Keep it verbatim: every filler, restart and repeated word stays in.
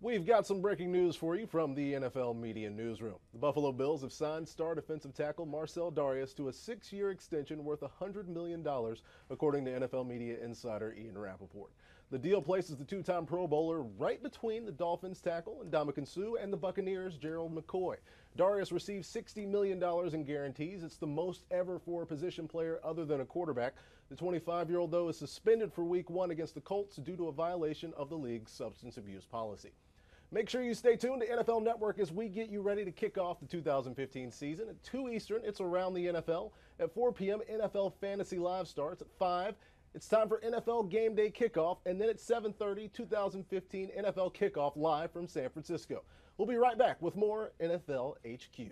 We've got some breaking news for you from the N F L Media Newsroom. The Buffalo Bills have signed star defensive tackle Marcell Dareus to a six-year extension worth one hundred million dollars, according to N F L Media insider Ian Rappaport. The deal places the two-time Pro Bowler right between the Dolphins tackle and Damakinsu and the Buccaneers' Gerald McCoy. Dareus receives sixty million dollars in guarantees. It's the most ever for a position player other than a quarterback. The twenty-five-year-old, though, is suspended for week one against the Colts due to a violation of the league's substance abuse policy. Make sure you stay tuned to N F L Network as we get you ready to kick off the two thousand fifteen season. At two Eastern, it's Around the N F L. At four p m, N F L Fantasy Live starts. At five, it's time for N F L Game Day Kickoff. And then at seven thirty, two thousand fifteen N F L Kickoff live from San Francisco. We'll be right back with more N F L H Q.